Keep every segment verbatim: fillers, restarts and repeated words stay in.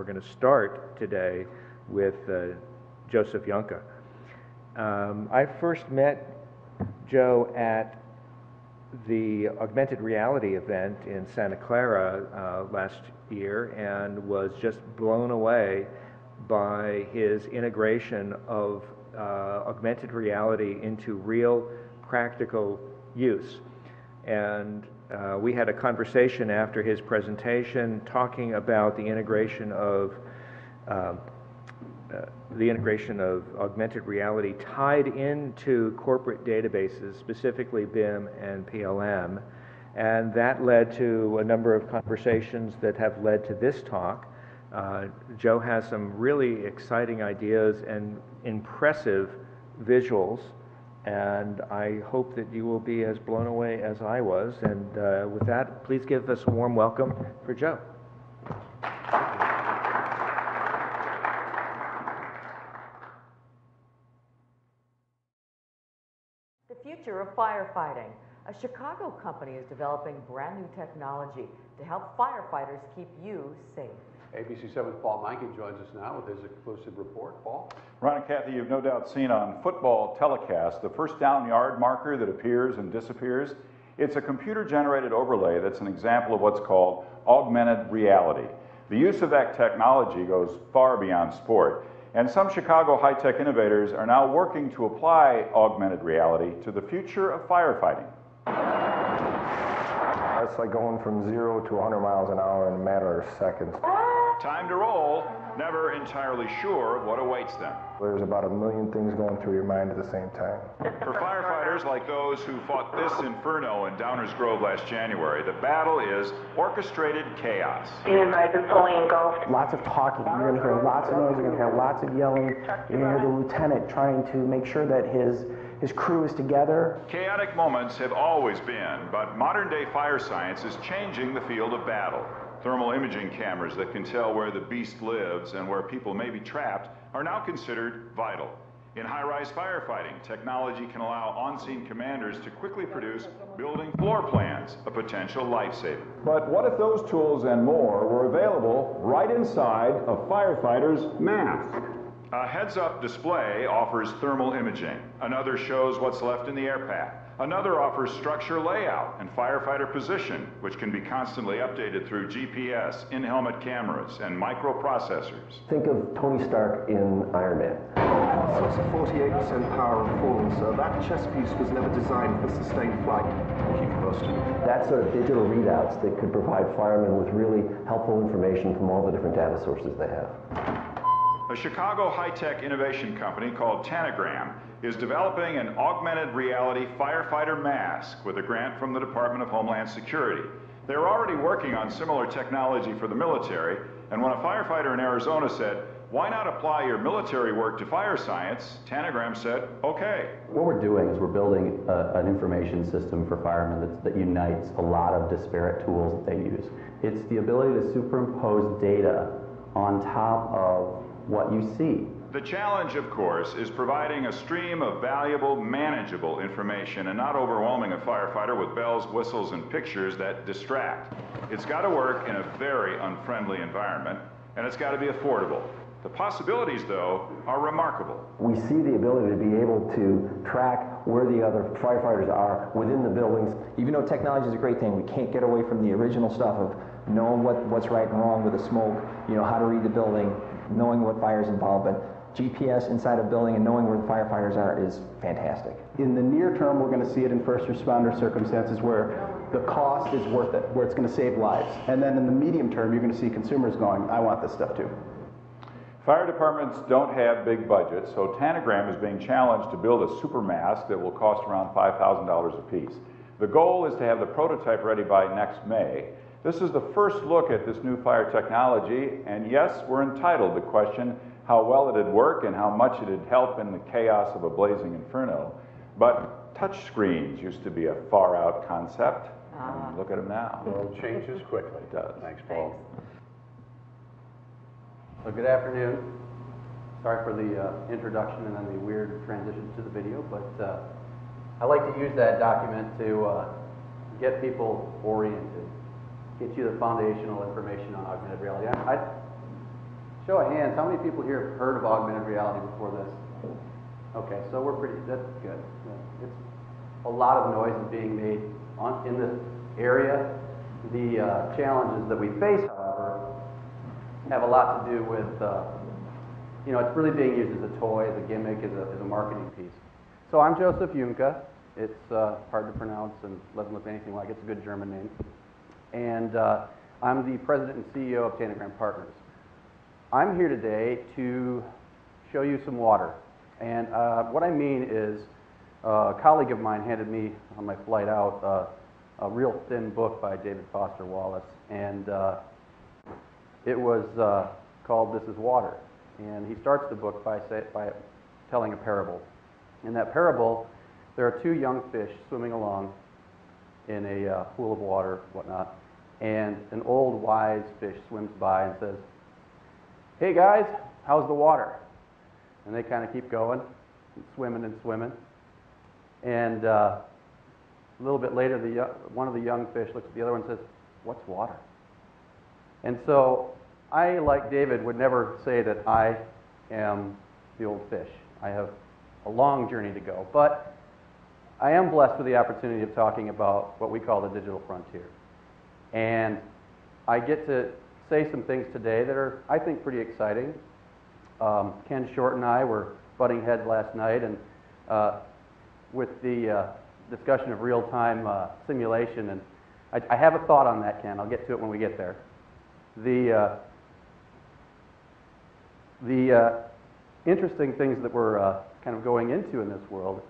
We're going to start today with uh, Joseph Juhnke. Um, I first met Joe at the Augmented Reality event in Santa Clara uh, last year, and was just blown away by his integration of uh, augmented reality into real practical use. And uh, we had a conversation after his presentation talking about the integration of uh, Uh, the integration of augmented reality tied into corporate databases, specifically B I M and P L M, and that led to a number of conversations that have led to this talk. Uh, Joe has some really exciting ideas and impressive visuals, and I hope that you will be as blown away as I was. And uh, with that, please give us a warm welcome for Joe. Future of firefighting. A Chicago company is developing brand new technology to help firefighters keep you safe. A B C seven's Paul Meinke joins us now with his exclusive report. Paul? Ron and Kathy, you've no doubt seen on football telecasts the first down yard marker that appears and disappears. It's a computer-generated overlay that's an example of what's called augmented reality. The use of that technology goes far beyond sport. And some Chicago high-tech innovators are now working to apply augmented reality to the future of firefighting. That's like going from zero to one hundred miles an hour in a matter of seconds. Time to roll, never entirely sure of what awaits them. There's about a million things going through your mind at the same time. For firefighters like those who fought this inferno in Downers Grove last January, the battle is orchestrated chaos. You might be fully engulfed. Lots of talking. You're going to hear lots of noise. You're going to hear lots of yelling. You're going to hear the lieutenant trying to make sure that his, his crew is together. Chaotic moments have always been, but modern-day fire science is changing the field of battle. Thermal imaging cameras that can tell where the beast lives and where people may be trapped are now considered vital. In high-rise firefighting, technology can allow on-scene commanders to quickly produce building floor plans, a potential lifesaver. But what if those tools and more were available right inside a firefighter's mask? A heads-up display offers thermal imaging. Another shows what's left in the air pack. Another offers structure layout and firefighter position, which can be constantly updated through G P S, in-helmet cameras, and microprocessors. Think of Tony Stark in Iron Man. So it's a forty-eight percent power of falling, so that chess piece was never designed for sustained flight. Keep posted. That's sort of digital readouts that could provide firemen with really helpful information from all the different data sources they have. A Chicago high-tech innovation company called Tanagram is developing an augmented reality firefighter mask with a grant from the Department of Homeland Security. They're already working on similar technology for the military, and when a firefighter in Arizona said, "Why not apply your military work to fire science?" Tanagram said, "Okay." What we're doing is we're building a, an information system for firemen that, that unites a lot of disparate tools that they use. It's the ability to superimpose data on top of what you see. The challenge, of course, is providing a stream of valuable, manageable information and not overwhelming a firefighter with bells, whistles, and pictures that distract. It's got to work in a very unfriendly environment, and it's got to be affordable. The possibilities, though, are remarkable. We see the ability to be able to track where the other firefighters are within the buildings. Even though technology is a great thing, we can't get away from the original stuff of knowing what, what's right and wrong with the smoke, you know, how to read the building, knowing what fire's involved, but G P S inside a building and knowing where the firefighters are is fantastic. In the near term, we're going to see it in first responder circumstances where the cost is worth it, where it's going to save lives. And then in the medium term, you're going to see consumers going, I want this stuff too. Fire departments don't have big budgets, so Tanagram is being challenged to build a super mask that will cost around five thousand dollars a piece. The goal is to have the prototype ready by next May. This is the first look at this new fire technology, and yes, we're entitled to question how well it'd work and how much it'd help in the chaos of a blazing inferno. But touchscreens used to be a far-out concept. Uh, look at them now. The world changes quickly. It does. Thanks, Paul. Thanks. Well, good afternoon. Sorry for the uh, introduction and then the weird transition to the video, but uh, I like to use that document to uh, get people oriented. Get you the foundational information on augmented reality. I, I Show of hands, how many people here have heard of augmented reality before this? Okay, so we're pretty, that's good. It's a lot of noise is being made on, in this area. The uh, challenges that we face, however, have a lot to do with, uh, you know, it's really being used as a toy, as a gimmick, as a, as a marketing piece. So I'm Joseph Juhnke. It's uh, hard to pronounce and doesn't look anything like it. It's a good German name. And uh, I'm the president and C E O of Tanagram Partners. I'm here today to show you some water. And uh, what I mean is uh, a colleague of mine handed me on my flight out uh, a real thin book by David Foster Wallace. And uh, it was uh, called This is Water. And he starts the book by, say, by telling a parable. In that parable, there are two young fish swimming along in a uh, pool of water, whatnot. And an old wise fish swims by and says, "Hey guys, how's the water?" And they kind of keep going, and swimming and swimming. And uh, a little bit later, the, one of the young fish looks at the other one and says, "What's water?" And so I, like David, would never say that I am the old fish. I have a long journey to go. But I am blessed with the opportunity of talking about what we call the digital frontier. And I get to say some things today that are, I think, pretty exciting. Um, Ken Short and I were butting heads last night, and uh, with the uh, discussion of real-time uh, simulation, and I, I have a thought on that, Ken. I'll get to it when we get there. The uh, the uh, interesting things that we're uh, kind of going into in this world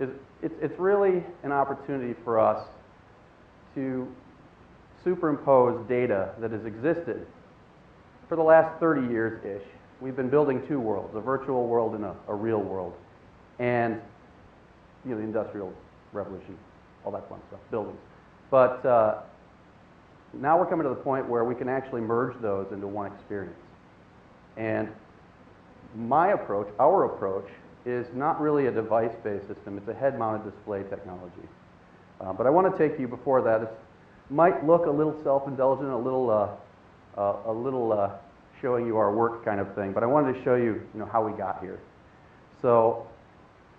is it's, it's really an opportunity for us to superimpose data that has existed for the last thirty years-ish. We've been building two worlds, a virtual world and a, a real world. And, you know, the Industrial Revolution, all that fun stuff, buildings. But uh, now we're coming to the point where we can actually merge those into one experience. And my approach, our approach, is not really a device-based system. It's a head-mounted display technology. Uh, but I want to take you before that. It might look a little self-indulgent, a little, uh, uh, a little, uh, showing you our work kind of thing, but I wanted to show you, you know, how we got here. So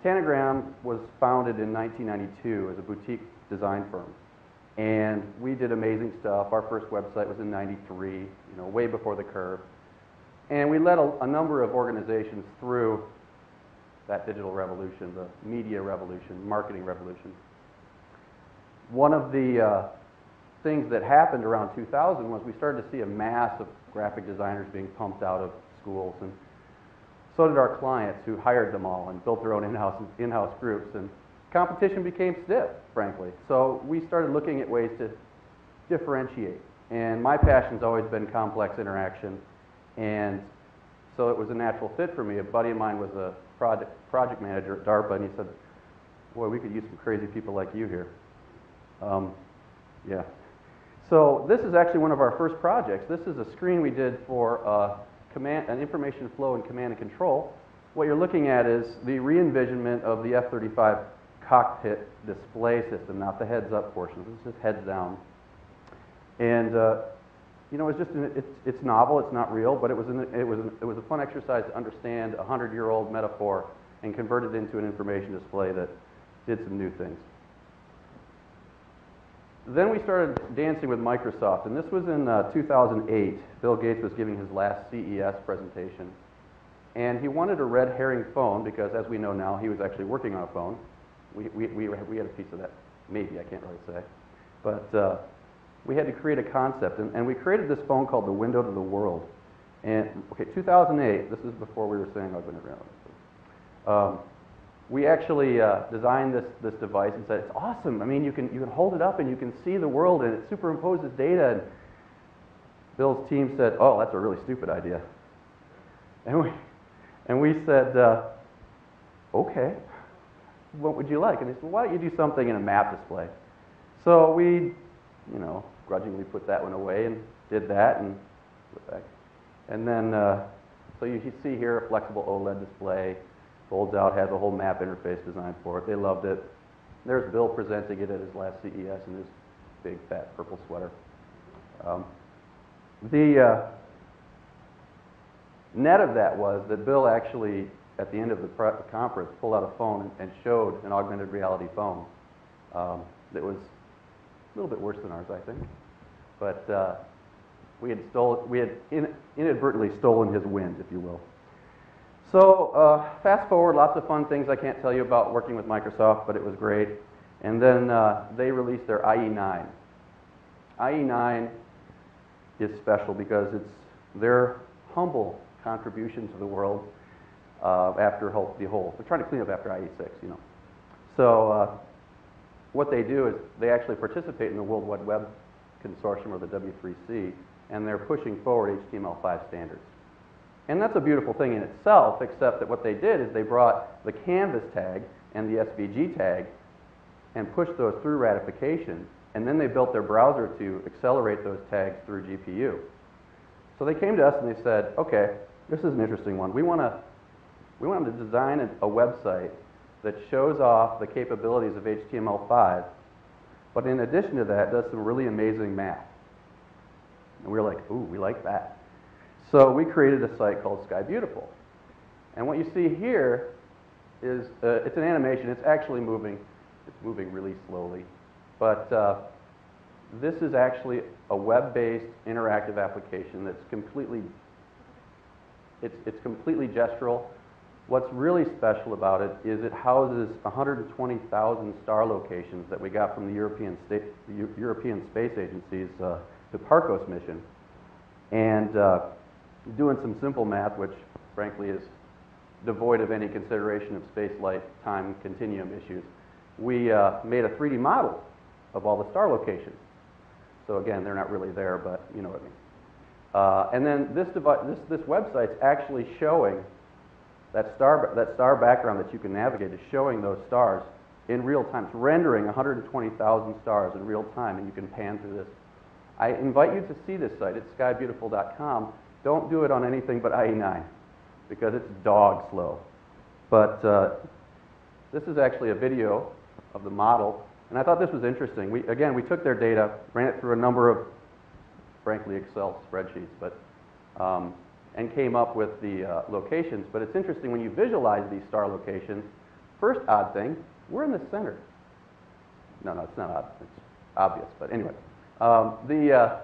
Tanagram was founded in nineteen ninety-two as a boutique design firm, and we did amazing stuff. Our first website was in ninety-three, you know, way before the curve, and we led a, a number of organizations through that digital revolution, the media revolution, marketing revolution. One of the uh, things that happened around two thousand was we started to see a mass of graphic designers being pumped out of schools, and so did our clients, who hired them all and built their own in-house in-house groups, and competition became stiff, frankly. So we started looking at ways to differentiate, and my passion's always been complex interaction, and so it was a natural fit for me. A buddy of mine was a project, project manager at DARPA, and he said, "Boy, we could use some crazy people like you here." Um, yeah. So this is actually one of our first projects. This is a screen we did for uh, command, an information flow and command and control. What you're looking at is the re-envisionment of the F thirty-five cockpit display system, not the heads-up portion. This is heads down. And uh, you know, it's just an, it's, it's novel. It's not real, but it was an, it was an, it was a fun exercise to understand a hundred-year-old metaphor and convert it into an information display that did some new things. Then we started dancing with Microsoft, and this was in uh, two thousand eight. Bill Gates was giving his last C E S presentation, and he wanted a red herring phone because, as we know now, he was actually working on a phone. We, we, we, we had a piece of that, maybe, I can't really say. But uh, we had to create a concept, and, and we created this phone called the Window to the World. And, okay, two thousand eight, this is before we were saying augmented reality. Um, We actually uh, designed this, this device and said, it's awesome. I mean, you can, you can hold it up and you can see the world, and it superimposes data. And Bill's team said, "Oh, that's a really stupid idea." And we, and we said, uh, "Okay, what would you like?" And they said, "Why don't you do something in a map display?" So we, you know, grudgingly put that one away and did that and put it back. And then, uh, so you, you see here a flexible OLED display. Folds out, has a whole map interface designed for it. They loved it. There's Bill presenting it at his last C E S in his big, fat, purple sweater. Um, the, uh, net of that was that Bill actually, at the end of the conference, pulled out a phone and showed an augmented reality phone um, that was a little bit worse than ours, I think. But uh, we had, stole, we had in, inadvertently stolen his wind, if you will. So uh, fast forward, lots of fun things I can't tell you about working with Microsoft, but it was great. And then uh, they released their I E nine. I E nine is special because it's their humble contribution to the world uh, after whole, the whole. They're trying to clean up after I E six, you know. So uh, what they do is they actually participate in the World Wide Web Consortium, or the W three C, and they're pushing forward H T M L five standards. And that's a beautiful thing in itself, except that what they did is they brought the Canvas tag and the S V G tag and pushed those through ratification, and then they built their browser to accelerate those tags through G P U. So they came to us and they said, okay, this is an interesting one. We want to we want to design a, a website that shows off the capabilities of H T M L five, but in addition to that, does some really amazing math. And we were like, ooh, we like that. So we created a site called Sky Beautiful. And what you see here is, uh, it's an animation. It's actually moving. It's moving really slowly. But uh, this is actually a web-based interactive application that's completely, it's, it's completely gestural. What's really special about it is it houses one hundred twenty thousand star locations that we got from the European, state, the European Space Agency's uh, the Parcos mission. And uh, doing some simple math, which frankly is devoid of any consideration of space, light, time, continuum issues, we uh, made a three D model of all the star locations. So again, they're not really there, but you know what I mean. Uh, and then this, this, this website's actually showing that star, that star background that you can navigate is showing those stars in real time. It's rendering one hundred twenty thousand stars in real time, and you can pan through this. I invite you to see this site. It's sky beautiful dot com. Don't do it on anything but I E nine because it's dog slow. But uh, this is actually a video of the model, and I thought this was interesting. We, again, we took their data, ran it through a number of, frankly, Excel spreadsheets, but, um, and came up with the uh, locations. But it's interesting when you visualize these star locations, first odd thing, we're in the center. No, no, it's not odd. It's obvious, but anyway. Um, the, uh,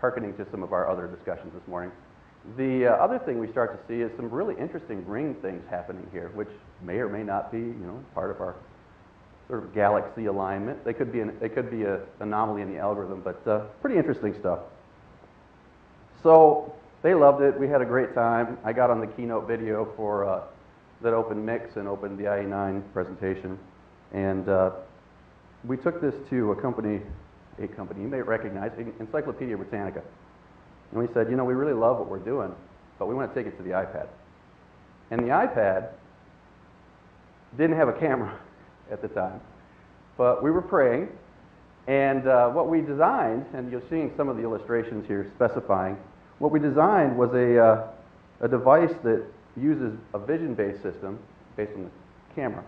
hearkening to some of our other discussions this morning, the uh, other thing we start to see is some really interesting ring things happening here, which may or may not be, you know, part of our sort of galaxy alignment. They could be an, they could be an anomaly in the algorithm, but uh, pretty interesting stuff. So they loved it. We had a great time. I got on the keynote video for uh, that opened MIX and opened the I E nine presentation, and uh, we took this to a company. A company you may recognize, Encyclopedia Britannica. And we said, you know, we really love what we're doing, but we want to take it to the iPad. And the iPad didn't have a camera at the time, but we were praying. And uh, what we designed, and you're seeing some of the illustrations here specifying, what we designed was a, uh, a device that uses a vision-based system, based on the camera,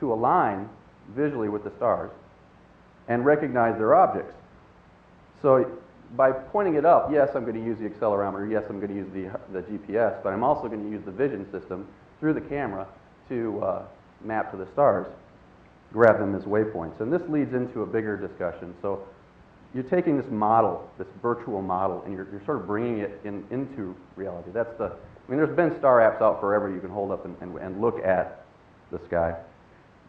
to align visually with the stars and recognize their objects. So by pointing it up, yes, I'm going to use the accelerometer, yes, I'm going to use the, the G P S, but I'm also going to use the vision system through the camera to uh, map to the stars, grab them as waypoints. And this leads into a bigger discussion. So you're taking this model, this virtual model, and you're, you're sort of bringing it in, into reality. That's the, I mean, there's been star apps out forever you can hold up and, and, and look at the sky.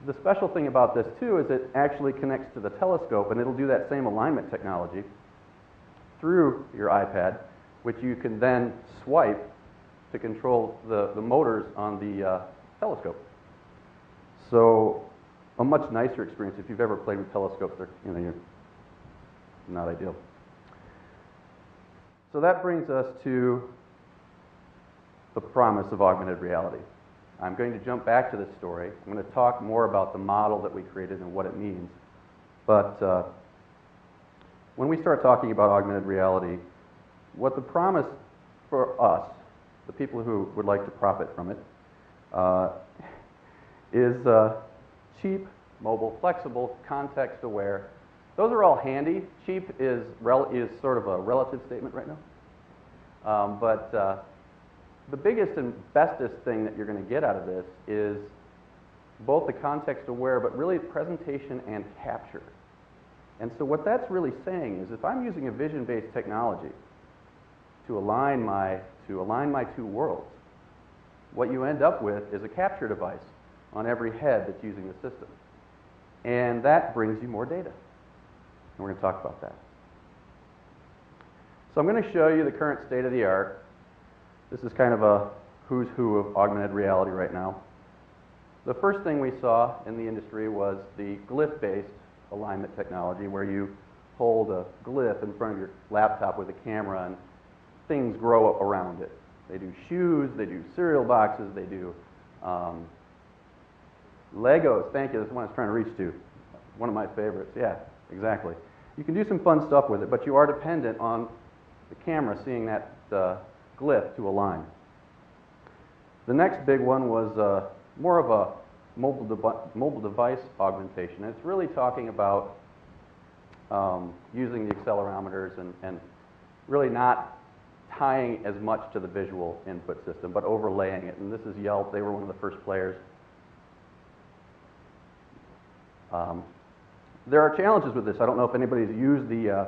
The special thing about this, too, is it actually connects to the telescope, and it'll do that same alignment technology through your iPad, which you can then swipe to control the, the motors on the uh, telescope. So a much nicer experience. If you've ever played with telescopes, they're, you know, you're not ideal. So that brings us to the promise of augmented reality. I'm going to jump back to this story. I'm going to talk more about the model that we created and what it means. But uh, when we start talking about augmented reality, what the promise for us, the people who would like to profit from it, uh, is uh, cheap, mobile, flexible, context-aware. Those are all handy. Cheap is, rel is sort of a relative statement right now. Um, but uh, the biggest and bestest thing that you're going to get out of this is both the context aware, but really presentation and capture. And so what that's really saying is if I'm using a vision-based technology to align my, to align my two worlds, what you end up with is a capture device on every head that's using the system. And that brings you more data. And we're going to talk about that. So I'm going to show you the current state of the art. This is kind of a who's who of augmented reality right now. The first thing we saw in the industry was the glyph-based alignment technology, where you hold a glyph in front of your laptop with a camera and things grow up around it. They do shoes, they do cereal boxes, they do um, Legos. Thank you, that's the one I was trying to reach to. One of my favorites, yeah, exactly. You can do some fun stuff with it, but you are dependent on the camera seeing that uh, glyph to align. The next big one was uh, more of a mobile, de mobile device augmentation. It's really talking about um, using the accelerometers and, and really not tying as much to the visual input system, but overlaying it. And this is Yelp. They were one of the first players. Um, there are challenges with this. I don't know if anybody's used the uh,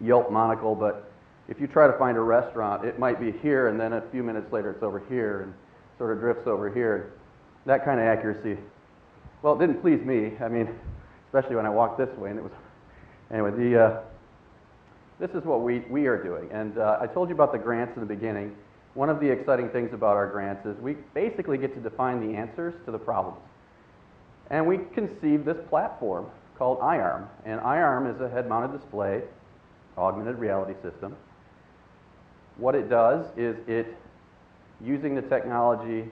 Yelp monocle, but if you try to find a restaurant, it might be here, and then a few minutes later it's over here, and sort of drifts over here. That kind of accuracy, well, it didn't please me. I mean, especially when I walked this way, and it was, anyway, the, uh, this is what we, we are doing. And uh, I told you about the grants in the beginning. One of the exciting things about our grants is we basically get to define the answers to the problems. And we conceived this platform called iARM. And iARM is a head-mounted display, augmented reality system. What it does is it, using the technology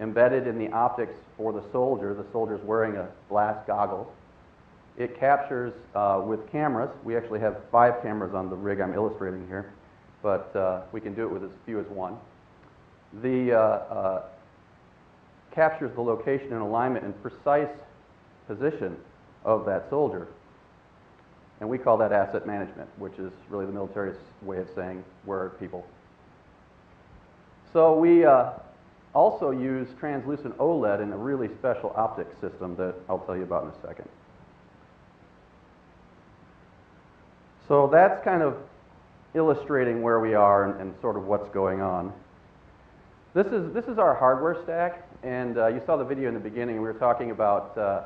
embedded in the optics for the soldier, the soldier's wearing a glass goggle, it captures uh, with cameras. We actually have five cameras on the rig I'm illustrating here, but uh, we can do it with as few as one. The uh, uh, captures the location and alignment and precise position of that soldier. And we call that asset management, which is really the military's way of saying where are people. So we uh, also use translucent OLED in a really special optics system that I'll tell you about in a second. So that's kind of illustrating where we are and, and sort of what's going on. This is, this is our hardware stack. And uh, you saw the video in the beginning. We were talking about uh,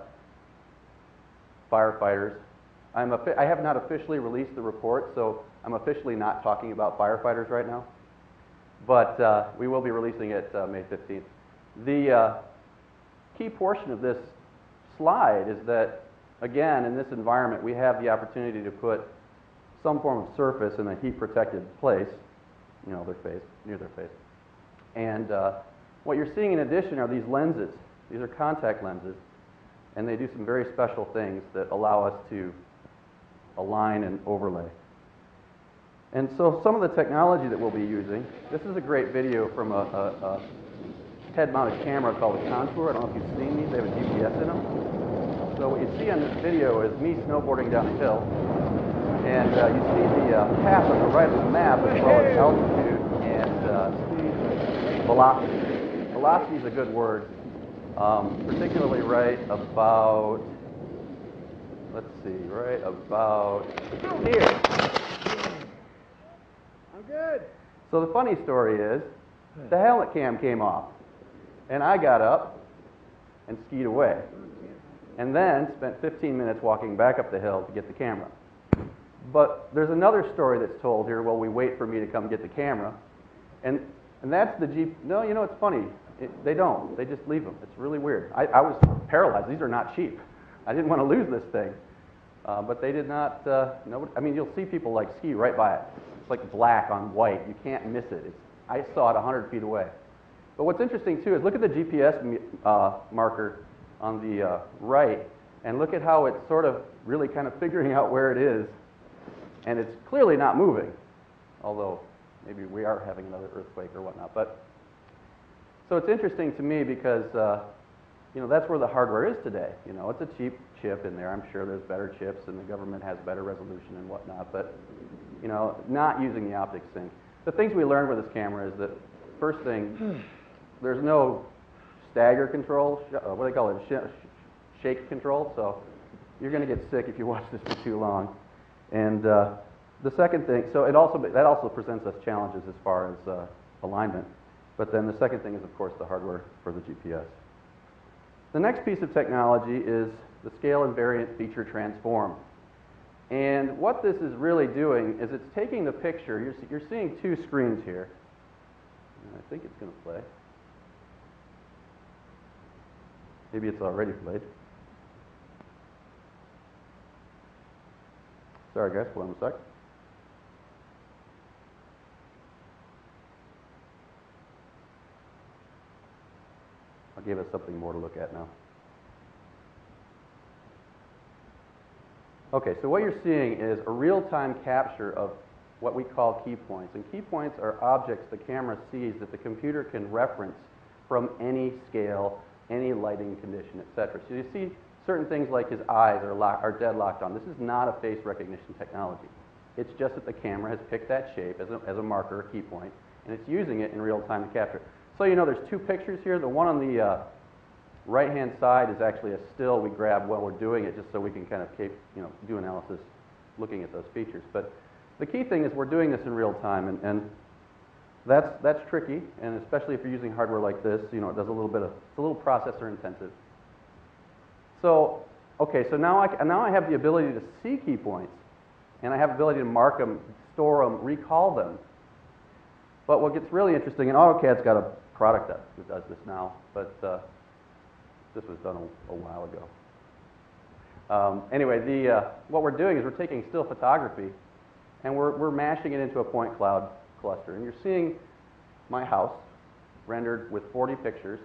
firefighters. I'm I have not officially released the report, so I'm officially not talking about firefighters right now. But uh, we will be releasing it uh, May fifteenth. The uh, key portion of this slide is that, again, in this environment, we have the opportunity to put some form of surface in a heat-protected place, you know, their face, near their face. And uh, what you're seeing in addition are these lenses. These are contact lenses, and they do some very special things that allow us to align and overlay. And so some of the technology that we'll be using, this is a great video from a, a, a head-mounted camera called a Contour. I don't know if you've seen these. They have a G P S in them. So what you see on this video is me snowboarding down a hill, and uh, you see the uh, path on the right of the map as well as altitude and uh, velocity. Velocity is a good word, um, particularly right about, let's see, right about here. I'm good. So the funny story is the helmet cam came off, and I got up and skied away, and then spent fifteen minutes walking back up the hill to get the camera. But there's another story that's told here while we wait for me to come get the camera, and, and that's the G P U. No, you know, it's funny. It, they don't. They just leave them. It's really weird. I, I was paralyzed. These are not cheap. I didn't want to lose this thing. Uh, but they did not, uh, nobody, I mean, you'll see people like ski right by it. It's like black on white. You can't miss it. It's, I saw it one hundred feet away. But what's interesting, too, is look at the G P S uh, marker on the uh, right, and look at how it's sort of really kind of figuring out where it is. And it's clearly not moving, although maybe we are having another earthquake or whatnot. But so it's interesting to me because uh, you know, that's where the hardware is today. You know, it's a cheap chip in there. I'm sure there's better chips, and the government has better resolution and whatnot. But you know, not using the optics thing. The things we learned with this camera is that first thing, there's no stagger control, sh uh, what do they call it, sh sh shake control, so you're going to get sick if you watch this for too long. And uh, the second thing, so it also, that also presents us challenges as far as uh, alignment. But then the second thing is, of course, the hardware for the G P S. The next piece of technology is the scale invariant feature transform. And what this is really doing is it's taking the picture. You're, you're seeing two screens here. And I think it's going to play. Maybe it's already played. Sorry, guys, hold on a sec. I'll give us something more to look at now. Okay, so what you're seeing is a real-time capture of what we call key points. And key points are objects the camera sees that the computer can reference from any scale, any lighting condition, et cetera. So you see certain things like his eyes are, lock, are deadlocked on. This is not a face recognition technology. It's just that the camera has picked that shape as a, as a marker, a key point, and it's using it in real time to capture. So you know there's two pictures here. The one on the uh, right-hand side is actually a still we grab while we're doing it, just so we can kind of keep, you know, do analysis looking at those features. But the key thing is we're doing this in real time, and, and that's, that's tricky, and especially if you're using hardware like this, you know, it does a little bit of, it's a little processor intensive. So, okay, so now I, now I have the ability to see key points, and I have the ability to mark them, store them, recall them. But what gets really interesting, and AutoCAD's got a product that does this now, but uh, this was done a, a while ago. Um, anyway, the, uh, what we're doing is we're taking still photography, and we're, we're mashing it into a point cloud cluster. And you're seeing my house rendered with forty pictures,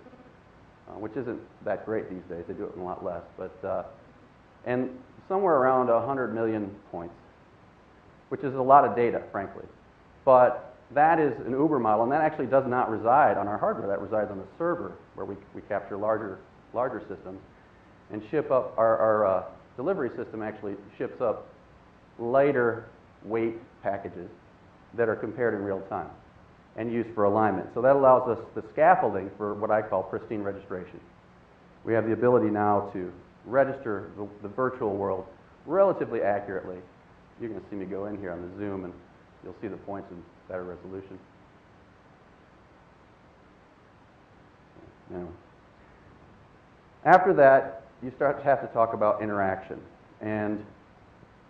uh, which isn't that great these days. They do it in a lot less. But, uh, and somewhere around one hundred million points, which is a lot of data, frankly. But that is an Uber model, and that actually does not reside on our hardware. That resides on the server, where we, we capture larger, larger systems and ship up. Our, our uh, delivery system actually ships up lighter weight packages that are compared in real time and used for alignment. So that allows us the scaffolding for what I call pristine registration. We have the ability now to register the, the virtual world relatively accurately. You're going to see me go in here on the zoom, and you'll see the points in better resolution. Anyway. After that, you start to have to talk about interaction. And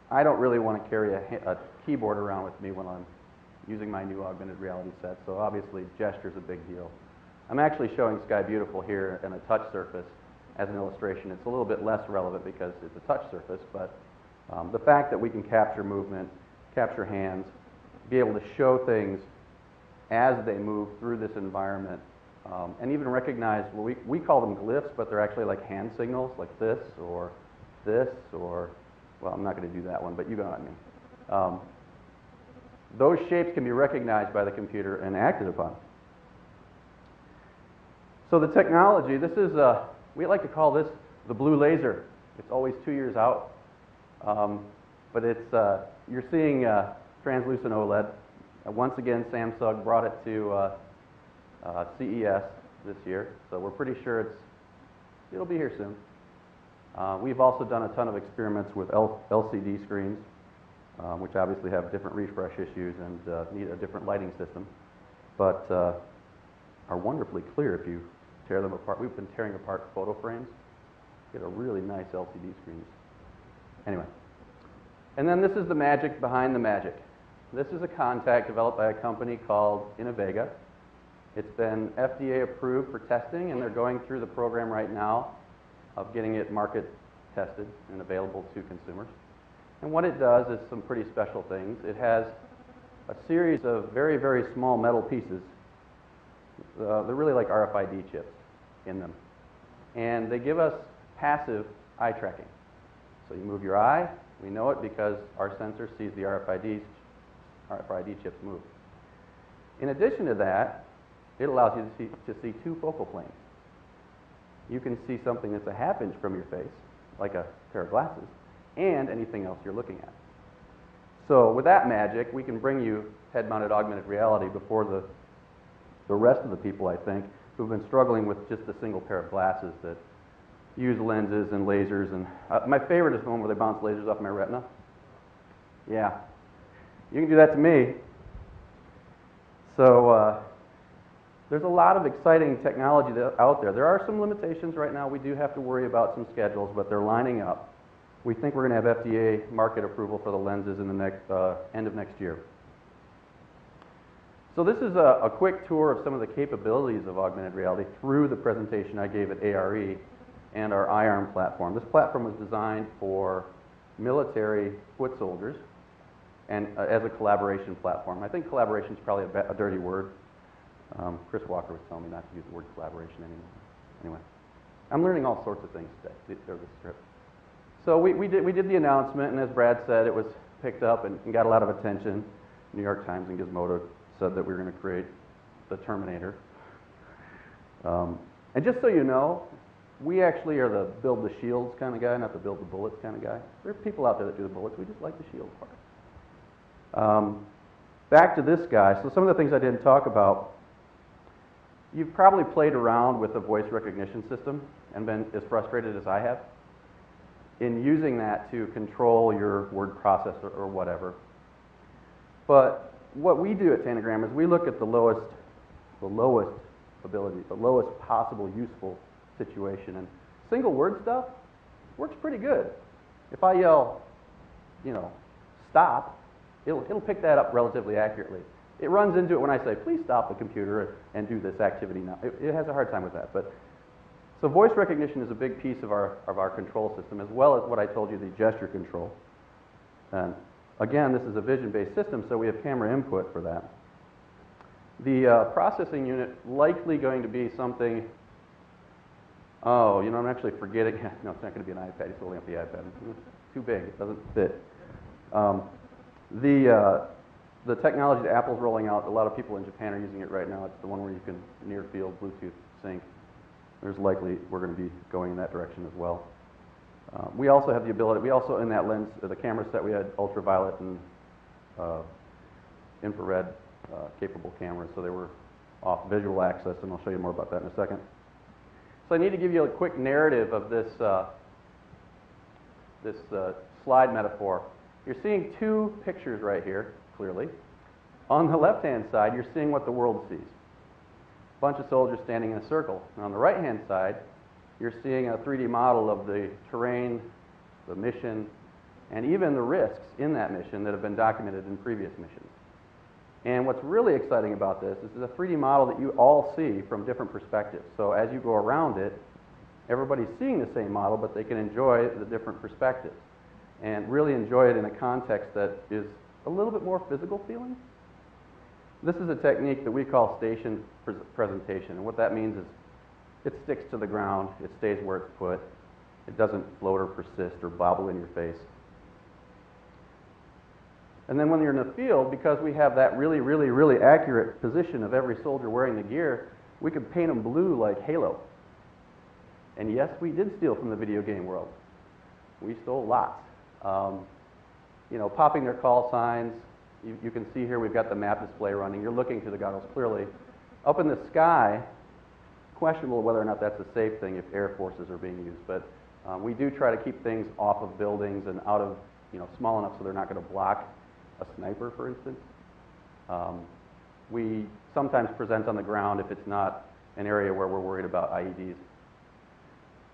I don't really want to carry a, a keyboard around with me when I'm using my new augmented reality set, so obviously gesture is a big deal. I'm actually showing Sky Beautiful here and a touch surface as an illustration. It's a little bit less relevant because it's a touch surface, but um, the fact that we can capture movement, capture hands, be able to show things as they move through this environment, um, and even recognize, well, we, we call them glyphs, but they're actually like hand signals, like this or this or, well, I'm not going to do that one, but you got what I mean. Um, those shapes can be recognized by the computer and acted upon. So the technology, this is, uh, we like to call this the blue laser. It's always two years out, um, but it's, uh, you're seeing uh, translucent OLED. Uh, once again, Samsung brought it to uh, uh, C E S this year, so we're pretty sure it's, it'll be here soon. Uh, we've also done a ton of experiments with L C D screens, um, which obviously have different refresh issues and uh, need a different lighting system, but uh, are wonderfully clear if you tear them apart. We've been tearing apart photo frames. Get a really nice L C D screen. Anyway. And then this is the magic behind the magic. This is a contact developed by a company called Innovega. It's been F D A approved for testing, and they're going through the program right now of getting it market tested and available to consumers. And what it does is some pretty special things. It has a series of very, very small metal pieces. Uh, they're really like R F I D chips in them. And they give us passive eye tracking. So you move your eye. We know it because our sensor sees the R F I D chips move. In addition to that, it allows you to see, to see two focal planes. You can see something that's a half inch from your face, like a pair of glasses, and anything else you're looking at. So with that magic, we can bring you head-mounted augmented reality before the the rest of the people, I think, who've been struggling with just a single pair of glasses that use lenses and lasers. And uh, my favorite is the one where they bounce lasers off my retina. Yeah, you can do that to me. So uh, there's a lot of exciting technology that, out there. There are some limitations right now. We do have to worry about some schedules, but they're lining up. We think we're going to have F D A market approval for the lenses in the next uh, end of next year. So this is a, a quick tour of some of the capabilities of augmented reality through the presentation I gave at A R E and our I A R M platform. This platform was designed for military foot soldiers and uh, as a collaboration platform. I think collaboration is probably a, a dirty word. Um, Chris Walker was telling me not to use the word collaboration anymore. Anyway, I'm learning all sorts of things today. There's a script. So we, we, did, we did the announcement, and as Brad said, it was picked up and, and got a lot of attention. New York Times and Gizmodo said that we were going to create the Terminator. Um, and just so you know, we actually are the build the shields kind of guy, not the build the bullets kind of guy. There are people out there that do the bullets. We just like the shield part. Um, back to this guy. So some of the things I didn't talk about. You've probably played around with a voice recognition system and been as frustrated as I have in using that to control your word processor or whatever. But what we do at Tanagram is we look at the lowest, the lowest ability, the lowest possible useful situation, and single word stuff works pretty good. If I yell, you know, stop, it'll, it'll pick that up relatively accurately. It runs into it when I say, please stop the computer and do this activity now. It, it has a hard time with that. But so voice recognition is a big piece of our, of our control system, as well as what I told you, the gesture control. And again, this is a vision-based system, so we have camera input for that. The uh, processing unit likely going to be something. Oh, you know, I'm actually forgetting. No, it's not going to be an iPad. He's holding up the iPad. It's too big. It doesn't fit. Um, the uh, the technology that Apple's rolling out, a lot of people in Japan are using it right now. It's the one where you can near-field Bluetooth sync. There's likely we're going to be going in that direction as well. Uh, we also have the ability. We also in that lens, the camera set, we had ultraviolet and uh, infrared uh, capable cameras, so they were off visual access, and I'll show you more about that in a second. So I need to give you a quick narrative of this, uh, this uh, slide metaphor. You're seeing two pictures right here, clearly. On the left-hand side, you're seeing what the world sees. A bunch of soldiers standing in a circle. And on the right-hand side, you're seeing a three D model of the terrain, the mission, and even the risks in that mission that have been documented in previous missions. And what's really exciting about this, this is a three D model that you all see from different perspectives. So as you go around it, everybody's seeing the same model, but they can enjoy the different perspectives and really enjoy it in a context that is a little bit more physical feeling. This is a technique that we call station presentation. And what that means is it sticks to the ground, it stays where it's put, it doesn't float or persist or bobble in your face. And then when you're in the field, because we have that really, really, really accurate position of every soldier wearing the gear, we could paint them blue like Halo. And yes, we did steal from the video game world. We stole lots. Um, you know, popping their call signs. You, you can see here we've got the map display running. You're looking through the goggles clearly. Up in the sky, questionable whether or not that's a safe thing if air forces are being used. But um, we do try to keep things off of buildings and out of, you know, small enough so they're not going to block a sniper, for instance. Um, we sometimes present on the ground if it's not an area where we're worried about I E Ds.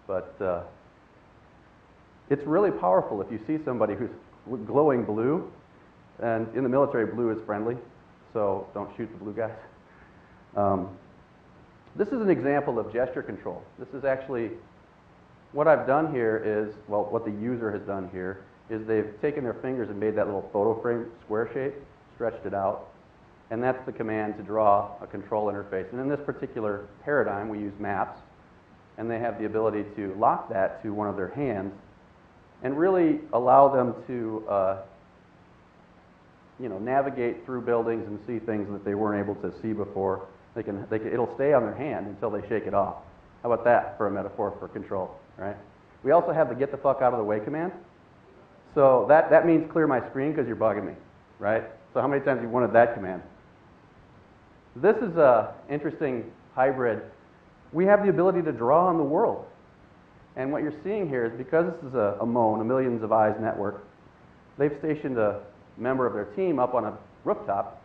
But uh, it's really powerful if you see somebody who's glowing blue, and in the military, blue is friendly, so don't shoot the blue guys. Um, this is an example of gesture control. This is actually what I've done here is, well, what the user has done here is they've taken their fingers and made that little photo frame square shape, stretched it out, and that's the command to draw a control interface. And in this particular paradigm, we use maps, and they have the ability to lock that to one of their hands and really allow them to uh, you know, navigate through buildings and see things that they weren't able to see before. They can, they can, it'll stay on their hand until they shake it off. How about that for a metaphor for control, right? We also have the get the fuck out of the way command. So that, that means clear my screen because you're bugging me, right? So how many times have you wanted that command? This is an interesting hybrid. We have the ability to draw on the world. And what you're seeing here is because this is a, a M O N, a millions of eyes network, they've stationed a member of their team up on a rooftop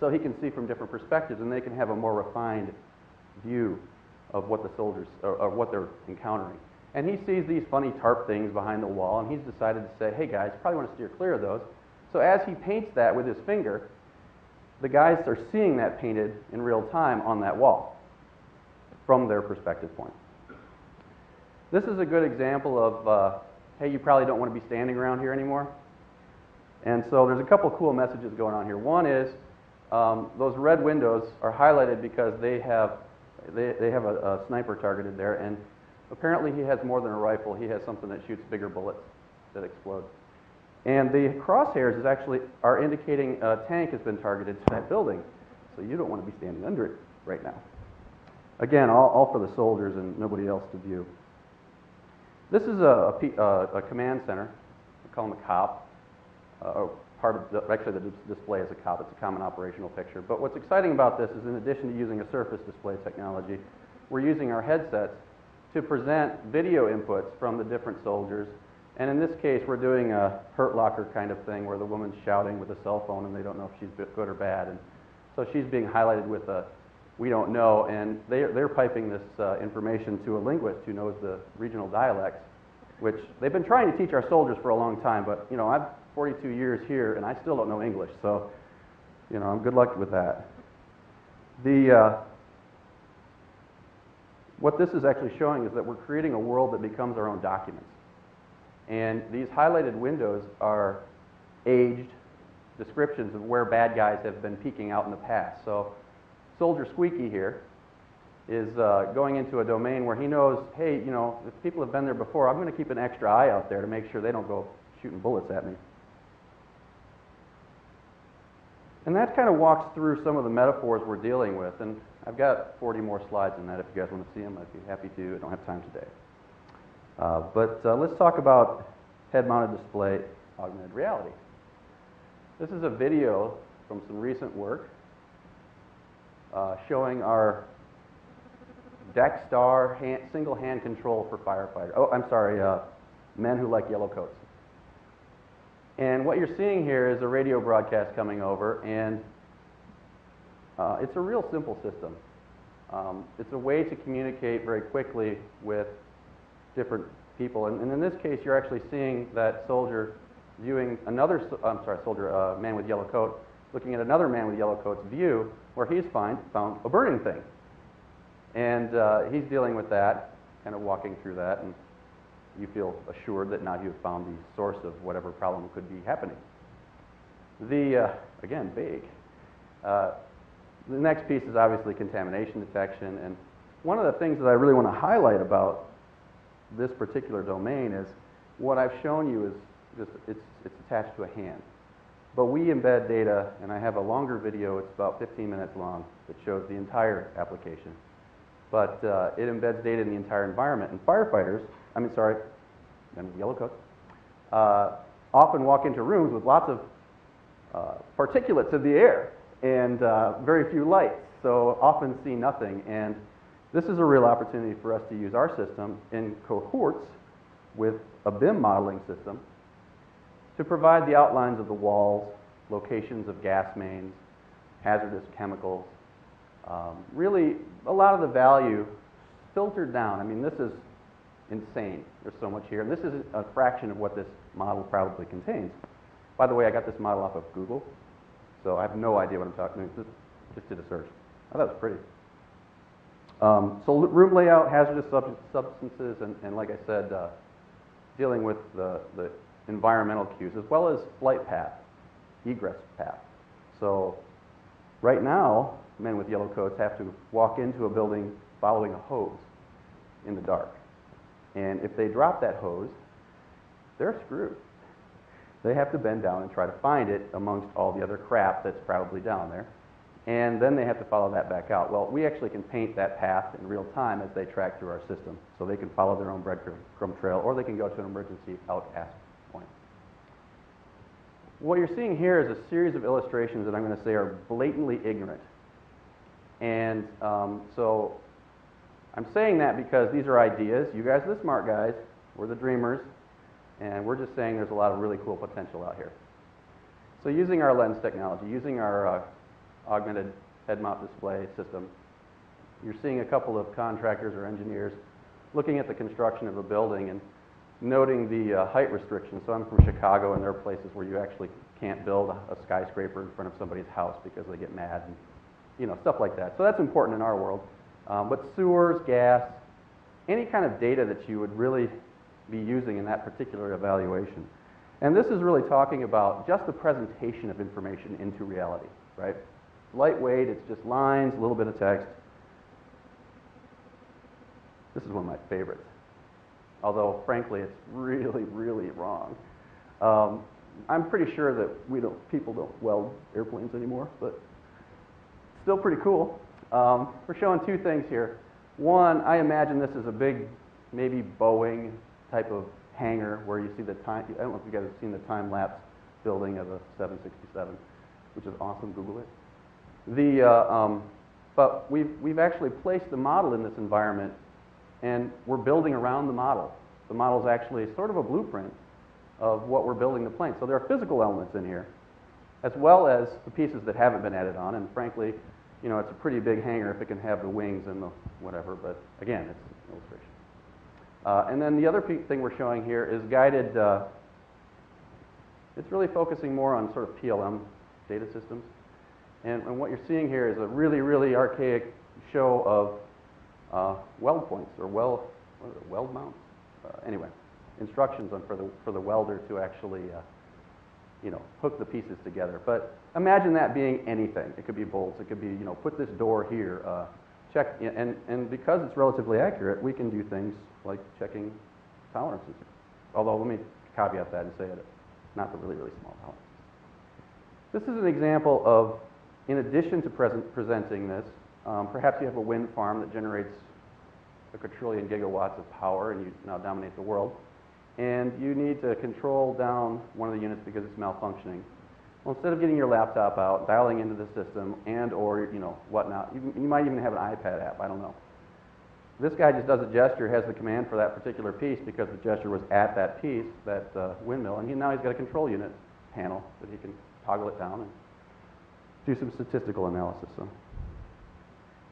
so he can see from different perspectives and they can have a more refined view of what the soldiers, or, or what they're encountering. And he sees these funny tarp things behind the wall and he's decided to say, hey guys, probably want to steer clear of those. So as he paints that with his finger, the guys are seeing that painted in real time on that wall from their perspective point. This is a good example of, uh, hey, you probably don't want to be standing around here anymore. And so there's a couple cool messages going on here. One is um, those red windows are highlighted because they have, they, they have a, a sniper targeted there. And apparently he has more than a rifle. He has something that shoots bigger bullets that explode. And the crosshairs is actually are indicating a tank has been targeted to that building. So you don't want to be standing under it right now. Again, all, all for the soldiers and nobody else to view. This is a, a, a command center. We call them a COP. Uh, or part of the, actually, the display is a COP. It's a common operational picture. But what's exciting about this is in addition to using a surface display technology, we're using our headsets to present video inputs from the different soldiers. And in this case, we're doing a Hurt Locker kind of thing where the woman's shouting with a cell phone and they don't know if she's good or bad. And so she's being highlighted with a, we don't know, and they're, they're piping this uh, information to a linguist who knows the regional dialects, which they've been trying to teach our soldiers for a long time, but you know, I'm forty-two years here and I still don't know English, so you know, I'm good luck with that. The, uh, what this is actually showing is that we're creating a world that becomes our own documents. And these highlighted windows are aged descriptions of where bad guys have been peeking out in the past. So Soldier Squeaky here is uh, going into a domain where he knows, hey, you know, if people have been there before, I'm going to keep an extra eye out there to make sure they don't go shooting bullets at me. And that kind of walks through some of the metaphors we're dealing with. And I've got forty more slides on that if you guys want to see them. I'd be happy to. I don't have time today. Uh, but uh, let's talk about head-mounted display augmented reality. This is a video from some recent work uh, showing our Dexstar hand, single hand control for firefighters. Oh, I'm sorry, uh, men who like yellow coats. And what you're seeing here is a radio broadcast coming over, and uh, it's a real simple system. Um, it's a way to communicate very quickly with different people, and, and in this case, you're actually seeing that soldier viewing another, I'm sorry, soldier, uh, man with yellow coat, looking at another man with yellow coat's view where he's find, found a burning thing. And uh, he's dealing with that, kind of walking through that, and you feel assured that now you've found the source of whatever problem could be happening. The, uh, again, big. Uh, the next piece is obviously contamination detection, and one of the things that I really want to highlight about this particular domain is what I've shown you is just it's, it's attached to a hand. But we embed data, and I have a longer video, it's about fifteen minutes long, that shows the entire application. But uh, it embeds data in the entire environment. And firefighters, I mean, sorry, and yellow coats, uh, often walk into rooms with lots of uh, particulates in the air and uh, very few lights, so often see nothing. And this is a real opportunity for us to use our system in cohorts with a B I M modeling system to provide the outlines of the walls, locations of gas mains, hazardous chemicals, um, really a lot of the value filtered down. I mean, this is insane. There's so much here. And this is a fraction of what this model probably contains. By the way, I got this model off of Google, so I have no idea what I'm talking about. Just did a search. I thought it was pretty. Um, so room layout, hazardous sub substances, and, and like I said, uh, dealing with the, the environmental cues, as well as flight path, egress path. So right now, men with yellow coats have to walk into a building following a hose in the dark. And if they drop that hose, they're screwed. They have to bend down and try to find it amongst all the other crap that's probably down there. And then they have to follow that back out. Well, we actually can paint that path in real time as they track through our system. So they can follow their own breadcrumb trail, or they can go to an emergency outcast point. What you're seeing here is a series of illustrations that I'm going to say are blatantly ignorant And um, so I'm saying that because these are ideas. You guys are the smart guys. We're the dreamers. And we're just saying there's a lot of really cool potential out here. So using our lens technology, using our uh, augmented head-mount display system, you're seeing a couple of contractors or engineers looking at the construction of a building and noting the uh, height restrictions. So I'm from Chicago, and there are places where you actually can't build a skyscraper in front of somebody's house because they get mad and you know, stuff like that. So that's important in our world. Um, but sewers, gas, any kind of data that you would really be using in that particular evaluation. And this is really talking about just the presentation of information into reality, right? Lightweight, it's just lines, a little bit of text. This is one of my favorites, although frankly it's really, really wrong. Um, I'm pretty sure that we don't, people don't weld airplanes anymore, but still pretty cool. Um, we're showing two things here. One, I imagine this is a big, maybe Boeing type of hangar where you see the time, I don't know if you guys have seen the time-lapse building of a seven sixty-seven, which is awesome, Google it. The, uh, um, but we've, we've actually placed the model in this environment, and we're building around the model. The model is actually sort of a blueprint of what we're building the plane. So there are physical elements in here, as well as the pieces that haven't been added on. And frankly, you know, it's a pretty big hangar if it can have the wings and the whatever. But again, it's an illustration. Uh, and then the other thing we're showing here is guided. Uh, it's really focusing more on sort of P L M data systems. And, and what you're seeing here is a really, really archaic show of Uh, weld points or weld, what is it, weld mounts? Uh, anyway, instructions on for the for the welder to actually, uh, you know, hook the pieces together. But imagine that being anything. It could be bolts. It could be, you know, put this door here. Uh, check and and because it's relatively accurate, we can do things like checking tolerances. Although let me caveat that and say that it's not the really really small tolerances. This is an example of, in addition to present presenting this. Um, perhaps you have a wind farm that generates a quadrillion gigawatts of power and you now dominate the world. And you need to control down one of the units because it's malfunctioning. Well, instead of getting your laptop out, dialing into the system and or, you know, whatnot, you, you might even have an iPad app, I don't know. This guy just does a gesture, has the command for that particular piece because the gesture was at that piece, that uh, windmill, and he, now he's got a control unit panel that he can toggle it down and do some statistical analysis. So.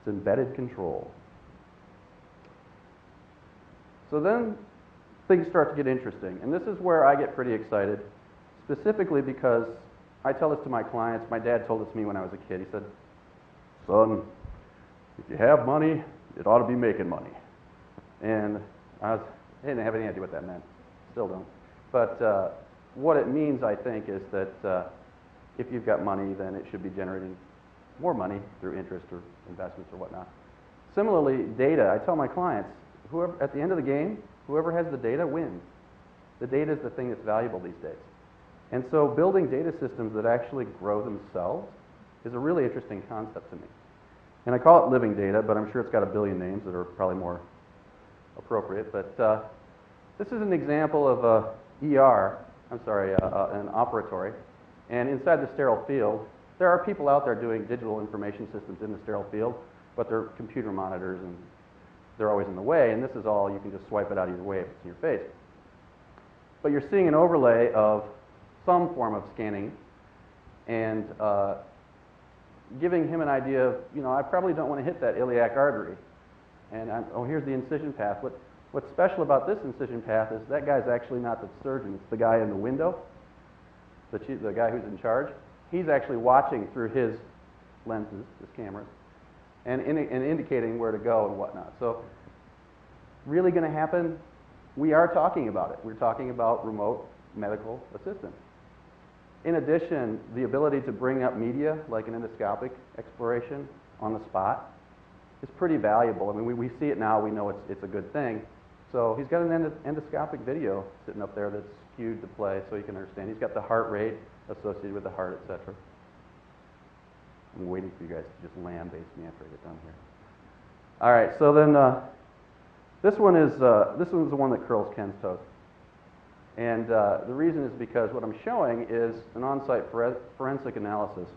It's embedded control. So then things start to get interesting. And this is where I get pretty excited, specifically because I tell this to my clients. My dad told it to me when I was a kid. He said, son, if you have money, it ought to be making money. And I, was, I didn't have any idea what that meant. Still don't. But uh, what it means, I think, is that uh, if you've got money, then it should be generating more money through interest or investments or whatnot. Similarly, data, I tell my clients, whoever, at the end of the game, whoever has the data wins. The data is the thing that's valuable these days. And so building data systems that actually grow themselves is a really interesting concept to me. And I call it living data, but I'm sure it's got a billion names that are probably more appropriate. But uh, this is an example of a E R, I'm sorry, uh, uh, an operatory. And inside the sterile field, there are people out there doing digital information systems in the sterile field, but they're computer monitors and they're always in the way, and this is all, you can just swipe it out either way if it's in your face. But you're seeing an overlay of some form of scanning and uh, giving him an idea of, you know, I probably don't want to hit that iliac artery. And I'm, oh, here's the incision path. What, what's special about this incision path is that guy's actually not the surgeon, it's the guy in the window, the, chief, the guy who's in charge. He's actually watching through his lenses, his cameras, and, in, and indicating where to go and whatnot. So really going to happen, we are talking about it. We're talking about remote medical assistance. In addition, the ability to bring up media, like an endoscopic exploration on the spot, is pretty valuable. I mean, we, we see it now. We know it's, it's a good thing. So he's got an endos endoscopic video sitting up there that's skewed to play so you can understand. He's got the heart rate associated with the heart, et cetera. I'm waiting for you guys to just lambaste me after I get done here. All right, so then uh, this one is uh, this one's the one that curls Ken's toes, and uh, the reason is because what I'm showing is an on-site forensic analysis.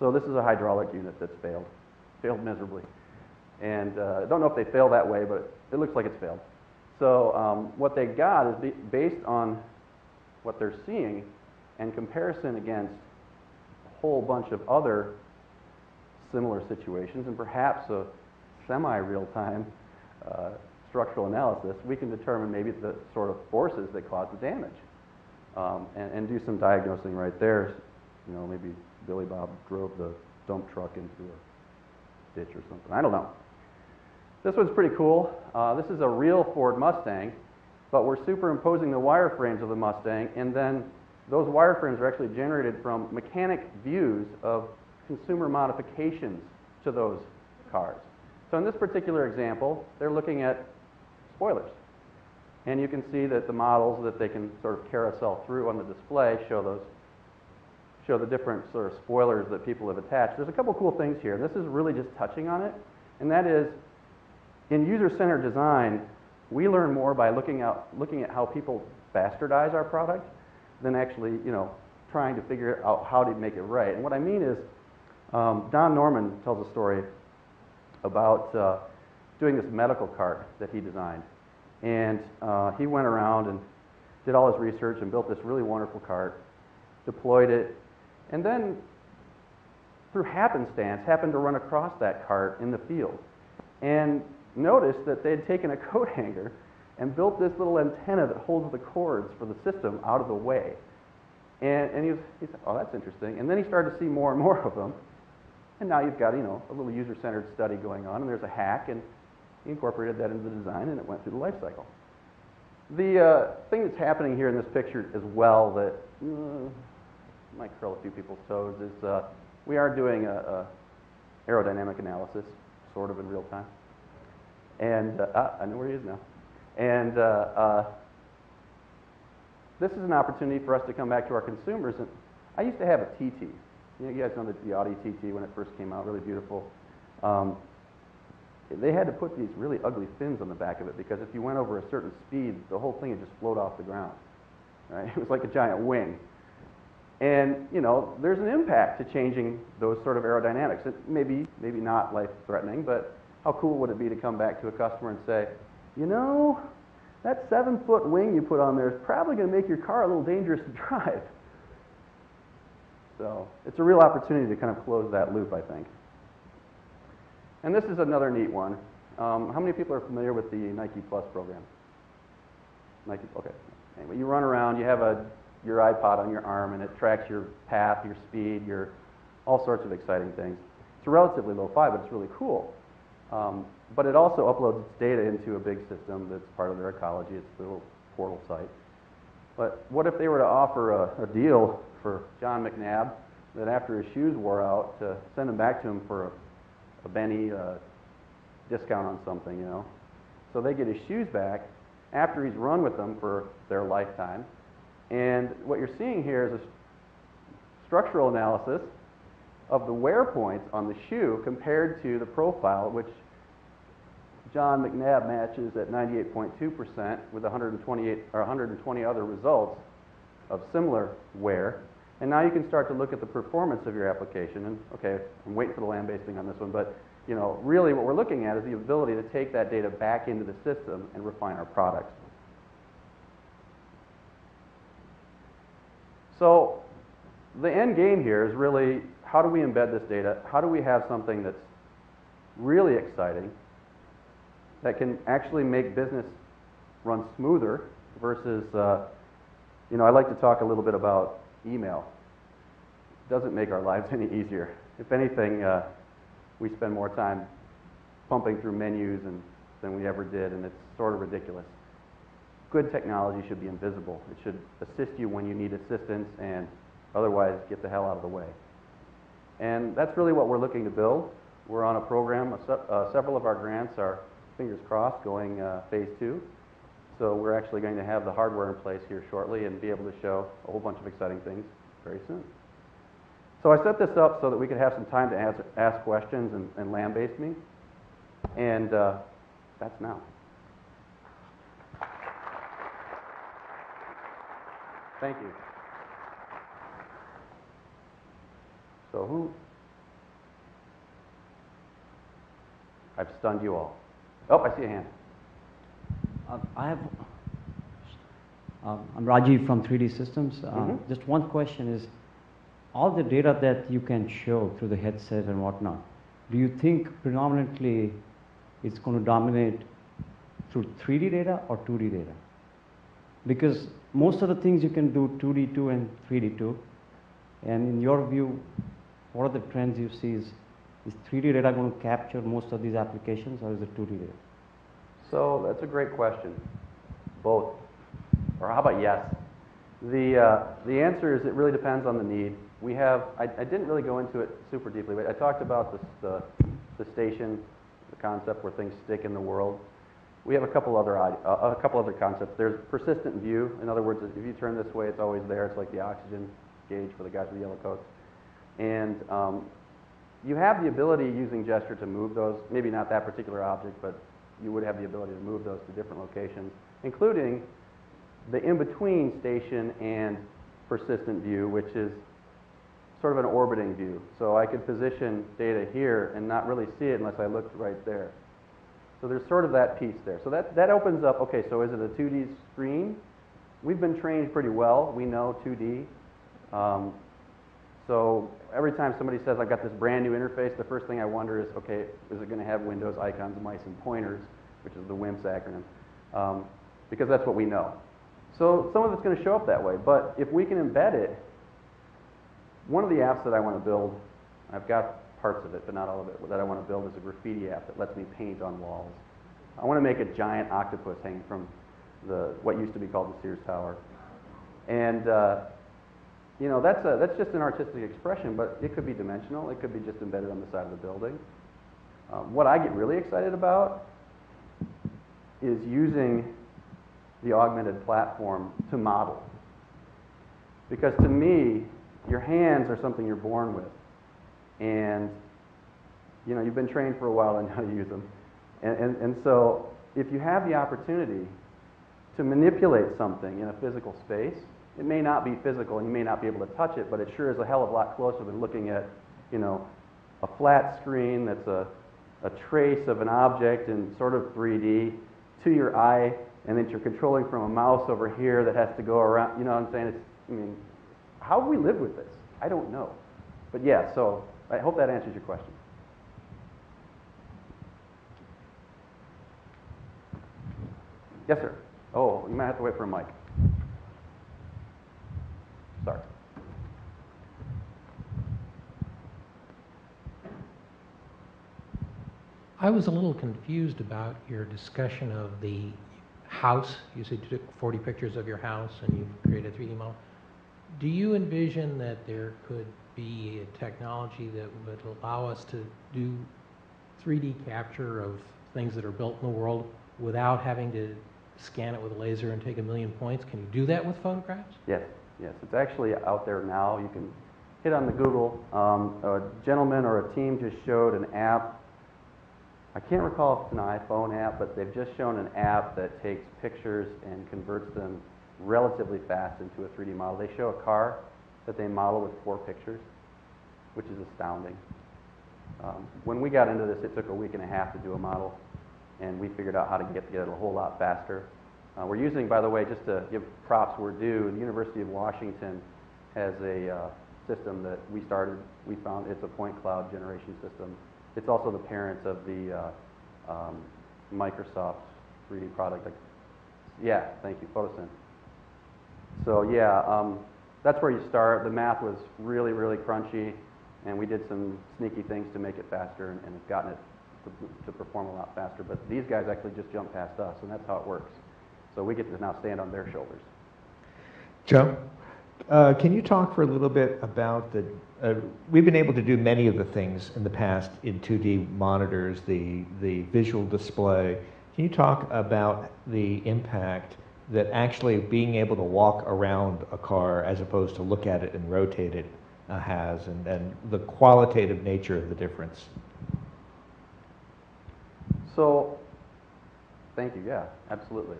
So this is a hydraulic unit that's failed, failed miserably. And uh, I don't know if they fail that way, but it looks like it's failed. So um, what they got is based on what they're seeing and comparison against a whole bunch of other similar situations and perhaps a semi-real-time uh, structural analysis, we can determine maybe the sort of forces that cause the damage um, and, and do some diagnosing right there. You know, maybe Billy Bob drove the dump truck into a ditch or something. I don't know. This one's pretty cool. Uh, this is a real Ford Mustang, but we're superimposing the wireframes of the Mustang, and then those wireframes are actually generated from mechanic views of consumer modifications to those cars. So in this particular example, they're looking at spoilers. And you can see that the models that they can sort of carousel through on the display show those, show the different sort of spoilers that people have attached. There's a couple cool things here. This is really just touching on it, and that is, in user-centered design, we learn more by looking out, looking at how people bastardize our product than actually, you know, trying to figure out how to make it right. And what I mean is, um, Don Norman tells a story about uh, doing this medical cart that he designed. And uh, he went around and did all his research and built this really wonderful cart, deployed it, and then through happenstance happened to run across that cart in the field. And noticed that they had taken a coat hanger and built this little antenna that holds the cords for the system out of the way. And, and he, was, he said, oh, that's interesting. And then he started to see more and more of them. And now you've got, you know, a little user-centered study going on, and there's a hack, and he incorporated that into the design, and it went through the life cycle. The uh, thing that's happening here in this picture as well that uh, might curl a few people's toes is uh, we are doing a, a aerodynamic analysis, sort of in real time. And uh, ah, I know where he is now. And uh, uh, this is an opportunity for us to come back to our consumers. And I used to have a T T. You, know, you guys know the, the Audi T T when it first came out, really beautiful. Um, they had to put these really ugly fins on the back of it because if you went over a certain speed, the whole thing would just float off the ground. Right? It was like a giant wing. And you know, there's an impact to changing those sort of aerodynamics. It may be, maybe not life-threatening, but how cool would it be to come back to a customer and say, you know, that seven-foot wing you put on there is probably going to make your car a little dangerous to drive. So it's a real opportunity to kind of close that loop, I think. And this is another neat one. Um, how many people are familiar with the Nike Plus program? Nike, okay. Anyway, you run around, you have a, your iPod on your arm, and it tracks your path, your speed, your all sorts of exciting things. It's a relatively low fi, but it's really cool. Um, but it also uploads its data into a big system that's part of their ecology. It's their little portal site. But what if they were to offer a, a deal for John McNabb that after his shoes wore out, to send them back to him for a, a penny uh, discount on something, you know? So they get his shoes back after he's run with them for their lifetime. And what you're seeing here is a st- structural analysis of the wear points on the shoe compared to the profile, which John McNabb matches at ninety-eight point two percent with one hundred twenty-eight or one hundred twenty other results of similar wear. And now you can start to look at the performance of your application. And okay, I'm waiting for the lambasting on this one, but you know, really what we're looking at is the ability to take that data back into the system and refine our products. So the end game here is really, how do we embed this data? How do we have something that's really exciting that can actually make business run smoother versus, uh, you know, I like to talk a little bit about email. It doesn't make our lives any easier. If anything, uh, we spend more time pumping through menus and, than we ever did, and it's sort of ridiculous. Good technology should be invisible. It should assist you when you need assistance and otherwise get the hell out of the way. And that's really what we're looking to build. We're on a program. Uh, several of our grants are, fingers crossed, going uh, phase two. So we're actually going to have the hardware in place here shortly and be able to show a whole bunch of exciting things very soon. So I set this up so that we could have some time to ask, ask questions and, and lambaste me. And uh, that's now. Thank you. So who, I've stunned you all. Oh, I see a hand. Uh, I have. Uh, I'm Rajiv from three D Systems. Uh, mm-hmm. Just one question is, all the data that you can show through the headset and whatnot, do you think predominantly it's going to dominate through three D data or two D data? Because most of the things you can do two D two and three D two, and in your view, what are the trends you see? Is, is three D data going to capture most of these applications, or is it two D data? So that's a great question. Both. Or how about yes? The, uh, the answer is it really depends on the need. We have, I, I didn't really go into it super deeply, but I talked about this, the, the station, the concept where things stick in the world. We have a couple other uh, a couple other concepts. There's persistent view. In other words, if you turn this way, it's always there. It's like the oxygen gauge for the guys with the yellow coats. And um, you have the ability using gesture to move those, maybe not that particular object, but you would have the ability to move those to different locations, including the in-between station and persistent view, which is sort of an orbiting view. So I could position data here and not really see it unless I looked right there. So there's sort of that piece there. So that, that opens up, okay, so is it a two D screen? We've been trained pretty well. We know two D. Um, so every time somebody says, I've got this brand new interface, the first thing I wonder is, okay, is it going to have windows, icons, mice, and pointers, which is the WIMPs acronym, um, because that's what we know. So some of it's going to show up that way. But if we can embed it, one of the apps that I want to build, I've got parts of it, but not all of it, that I want to build is a graffiti app that lets me paint on walls. I want to make a giant octopus hanging from the what used to be called the Sears Tower. And uh, you know, that's, a, that's just an artistic expression, but it could be dimensional. It could be just embedded on the side of the building. Um, what I get really excited about is using the augmented platform to model. Because to me, your hands are something you're born with. And you know, you've been trained for a while on how to use them. And, and, and so if you have the opportunity to manipulate something in a physical space, it may not be physical and you may not be able to touch it, but it sure is a hell of a lot closer than looking at, you know, a flat screen that's a, a trace of an object in sort of three D to your eye, and that you're controlling from a mouse over here that has to go around. You know what I'm saying? It's, I mean, how do we live with this? I don't know. But yeah, so I hope that answers your question. Yes, sir. Oh, you might have to wait for a mic. Sorry. I was a little confused about your discussion of the house. You said you took forty pictures of your house and you created a three D model. Do you envision that there could be a technology that would allow us to do three D capture of things that are built in the world without having to scan it with a laser and take a million points? Can you do that with photographs? Yes, yes. It's actually out there now. You can hit on the Google. Um, a gentleman or a team just showed an app. I can't recall if it's an iPhone app, but they've just shown an app that takes pictures and converts them relatively fast into a three D model. They show a car that they model with four pictures, which is astounding. Um, when we got into this, it took a week and a half to do a model, and we figured out how to get together a whole lot faster. Uh, we're using, by the way, just to give props where due, the University of Washington has a uh, system that we started. We found it's a point cloud generation system. It's also the parents of the uh, um, Microsoft three D product. Like, yeah, thank you, Photosynth. So yeah, um, that's where you start. The math was really, really crunchy, and we did some sneaky things to make it faster and, and have gotten it to, to perform a lot faster. But these guys actually just jumped past us, and that's how it works. So we get to now stand on their shoulders. Joe, uh, can you talk for a little bit about the, uh, we've been able to do many of the things in the past in two D monitors, the, the visual display. Can you talk about the impact that actually being able to walk around a car as opposed to look at it and rotate it uh, has, and, and the qualitative nature of the difference? So, thank you, yeah, absolutely.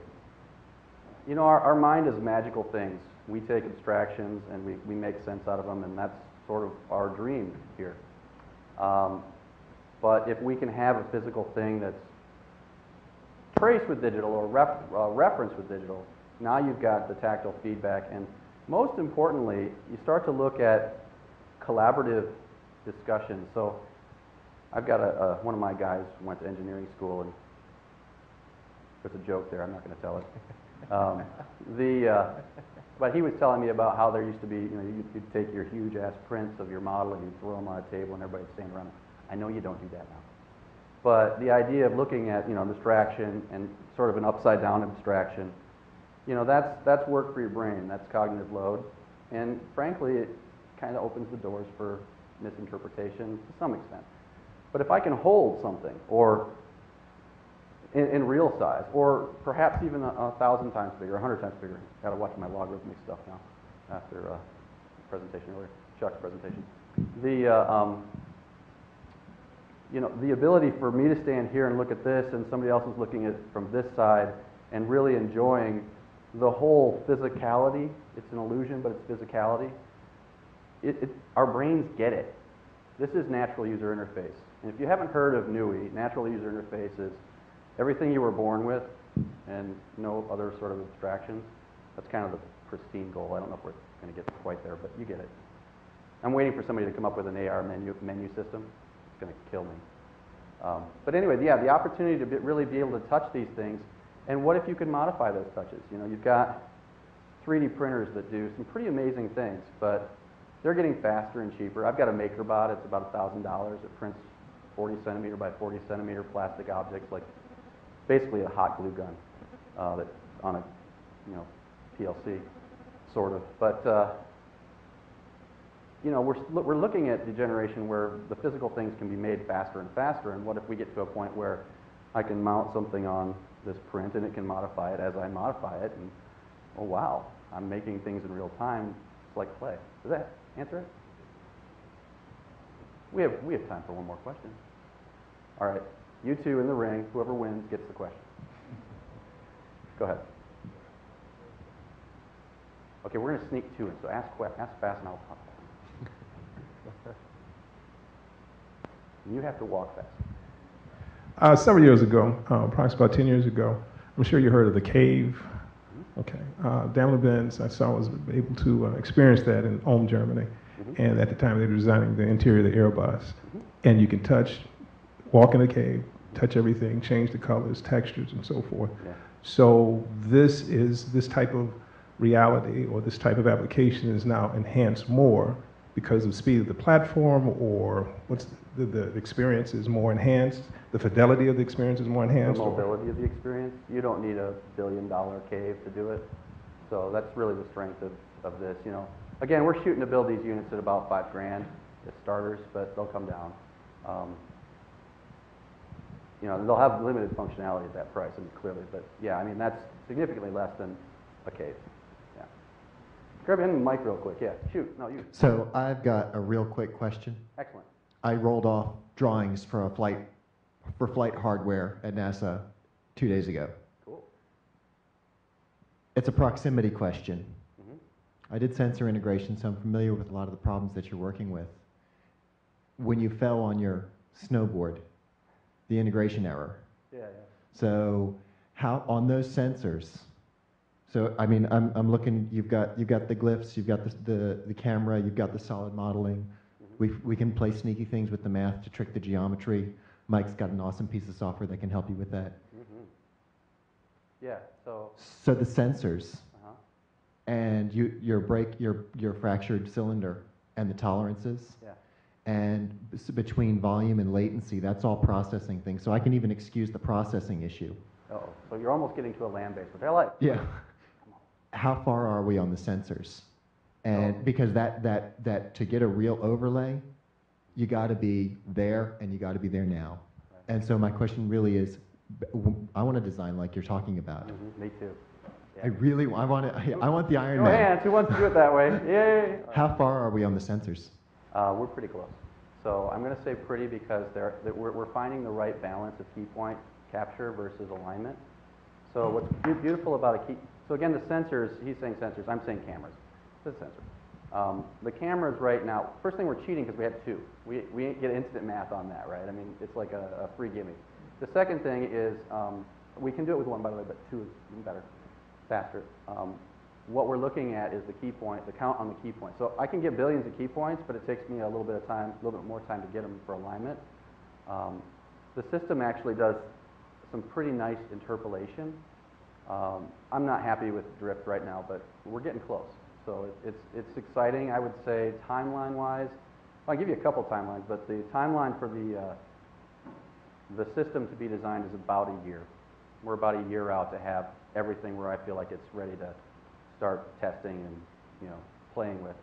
You know, our, our mind is magical things. We take abstractions and we, we make sense out of them, and that's sort of our dream here. Um, But if we can have a physical thing that's traced with digital or ref, uh, referenced with digital, now you've got the tactile feedback. And most importantly, you start to look at collaborative discussion. So I've got a, a, one of my guys went to engineering school, and there's a joke there, I'm not going to tell it. Um, the, uh, but he was telling me about how there used to be, you know, you'd, you'd take your huge ass prints of your model and you'd throw them on a table and everybody's standing around. I know you don't do that now. But the idea of looking at, you know, abstraction and sort of an upside down abstraction, you know, that's, that's work for your brain, that's cognitive load. And frankly, it kind of opens the doors for misinterpretation to some extent. But if I can hold something, or in, in real size, or perhaps even a, a thousand times bigger, a hundred times bigger, gotta watch my logarithmic stuff now after uh, the presentation earlier, Chuck's presentation. The, uh, um, you know, the ability for me to stand here and look at this, and somebody else is looking at it from this side, and really enjoying the whole physicality. It's an illusion, but it's physicality. It, it, our brains get it. This is natural user interface. And if you haven't heard of N U I, natural user interface is everything you were born with and no other sort of abstractions. That's kind of the pristine goal. I don't know if we're going to get quite there, but you get it. I'm waiting for somebody to come up with an A R menu, menu system. It's going to kill me. Um, but anyway, yeah, the opportunity to be, really be able to touch these things. And what if you could modify those touches? You know, you've got three D printers that do some pretty amazing things, but they're getting faster and cheaper. I've got a MakerBot. It's about a thousand dollars. It prints forty centimeter by forty centimeter plastic objects, like basically a hot glue gun uh, that on a, you know, P L C sort of. But uh, you know, we're we're looking at the generation where the physical things can be made faster and faster. And what if we get to a point where I can mount something on this print and it can modify it as I modify it? And oh wow, I'm making things in real time. It's like play. Does that answer it? We have, we have time for one more question. All right, you two in the ring, whoever wins gets the question. Go ahead. Okay, we're going to sneak two in, so ask, ask fast and I'll pop back. You have to walk fast. Uh, several years ago, uh, approximately about ten years ago, I'm sure you heard of the CAVE. Mm-hmm. Okay, uh, Daimler Benz, I saw, was able to uh, experience that in Ulm, Germany. Mm-hmm. And at the time, they were designing the interior of the Airbus. Mm-hmm. And you can touch, walk in the cave, touch everything, change the colors, textures, and so forth. Yeah. So this is, this type of reality or this type of application is now enhanced more because of the speed of the platform, or what's the, the experience is more enhanced, the fidelity of the experience is more enhanced. The mobility or? of the experience. You don't need a billion dollar cave to do it. So that's really the strength of, of this, you know. Again, we're shooting to build these units at about five grand as starters, but they'll come down. Um, you know, they'll have limited functionality at that price, I mean, clearly. But yeah, I mean, that's significantly less than a cave. Yeah. Grab in the mic real quick. Yeah, shoot. No, you. So I've got a real quick question. Excellent. I rolled off drawings for a flight for flight hardware at NASA two days ago. Cool. It's a proximity question. I did sensor integration, so I'm familiar with a lot of the problems that you're working with. When you fell on your snowboard, the integration error. Yeah, yeah. So how on those sensors? So I mean, I'm I'm looking. You've got you've got the glyphs, you've got the the, the camera, you've got the solid modeling. Mm-hmm. We we can play sneaky things with the math to trick the geometry. Mike's got an awesome piece of software that can help you with that. Mm-hmm. Yeah. So. So the sensors. And you, your break, your your fractured cylinder, and the tolerances, yeah. And between volume and latency, that's all processing things. So I can even excuse the processing issue. Uh-oh. So you're almost getting to a land base, which I like. Yeah. Come on. How far are we on the sensors? And oh. because that that that to get a real overlay, you got to be there, and you got to be there now. Right. And so my question really is, I want to design like you're talking about. Mm-hmm. Me too. I really I want it. I want the Iron Man. Hands. Who wants to do it that way? Yay! How far are we on the sensors? Uh, we're pretty close. So I'm going to say pretty because they're, they're, we're, we're finding the right balance of key point capture versus alignment. So what's be beautiful about a key? So again, the sensors. He's saying sensors. I'm saying cameras. The sensor. Um, the cameras right now, first thing we're cheating because we had two. We, we didn't get instant math on that, right? I mean, it's like a, a free gimme. The second thing is, um, we can do it with one, by the way, but two is even better, faster. Um, what we're looking at is the key point, the count on the key point. So I can get billions of key points, but it takes me a little bit of time, a little bit more time to get them for alignment. Um, the system actually does some pretty nice interpolation. Um, I'm not happy with drift right now, but we're getting close. So it, it's, it's exciting. I would say timeline-wise, well, I'll give you a couple timelines, but the timeline for the, uh, the system to be designed is about a year. We're about a year out to have everything where I feel like it's ready to start testing and, you know, playing with.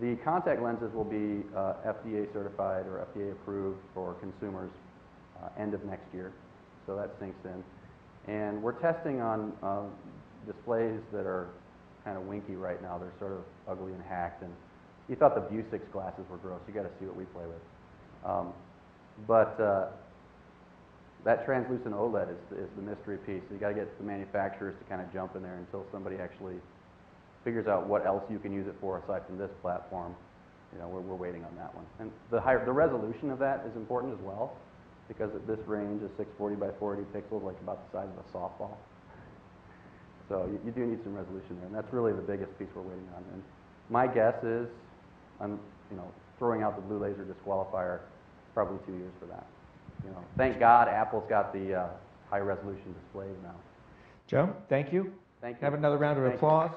The contact lenses will be uh, F D A certified or F D A approved for consumers uh, end of next year. So that sinks in. And we're testing on uh, displays that are kind of winky right now. They're sort of ugly and hacked. And you thought the View six glasses were gross. You got to see what we play with. Um, but uh, that translucent OLED is, is the mystery piece. You got to get the manufacturers to kind of jump in there until somebody actually figures out what else you can use it for aside from this platform. You know, we're, we're waiting on that one. And the higher the resolution of that is important as well, because at this range is six forty by four eighty pixels, like about the size of a softball. So you, you do need some resolution there, and that's really the biggest piece we're waiting on. And my guess is, I'm you know throwing out the blue laser disqualifier, probably two years for that. You know, thank God Apple's got the uh, high resolution displays now. Joe, thank you. Thank you. Have another round of applause.